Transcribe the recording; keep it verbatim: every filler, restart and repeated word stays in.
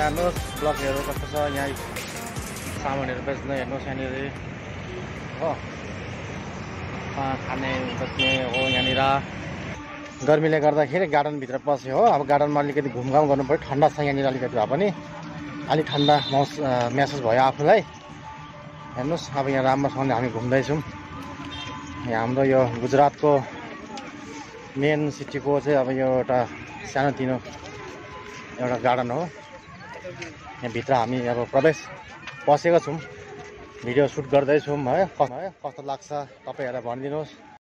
हेर्नुस् ब्लकहरु कस्तो छ यहाँ सामानहरु बेच्न हेर्नुस् यहाँ नि हो खाने बस्ने हो यहाँ नि गर्मीले गर्दाखेरि गार्डन भित्र पसे हो अब गार्डनमा अलिकति घुमघाम गर्नु पर्यो ठन्डा छ यहाँ नि अलिकति भए पनि अलि ठन्डा महसुस भयो आफुलाई हेर्नुस् अब यहाँ राम्रोसँगले हामी घुम्दै छौं यहाँ हाम्रो यो गुजरातको मेन सिटीको चाहिँ अब यो एउटा सानोतिनो एउटा गार्डन हो यहाँ भित्र हामी अब प्रवेश पसेको छौं भिडियो सुट गर्दै छौं है कस्तो लाग्छ तपाईहरुले भनिदिनुस्।